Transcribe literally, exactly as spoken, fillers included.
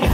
I